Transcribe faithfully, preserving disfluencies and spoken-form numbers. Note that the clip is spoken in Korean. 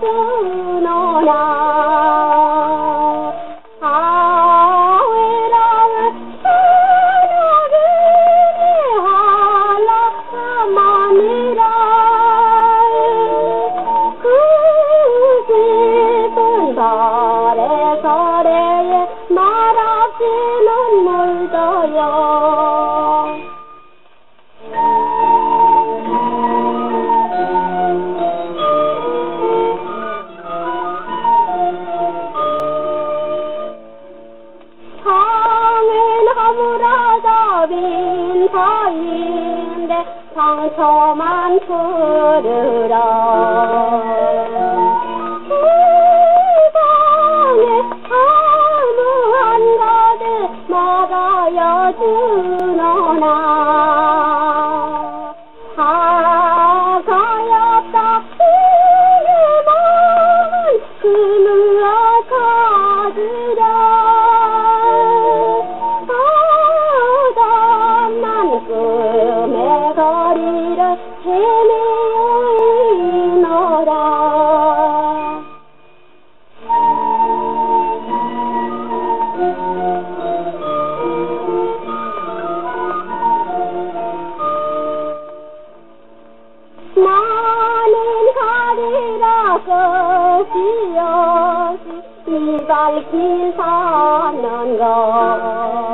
सुनो ना 상처만 흐르라 세상에 아무 한 가지 막아여 주노나 하가였다 주의 마음은 그 누락하리라 이 밝힌 사는 것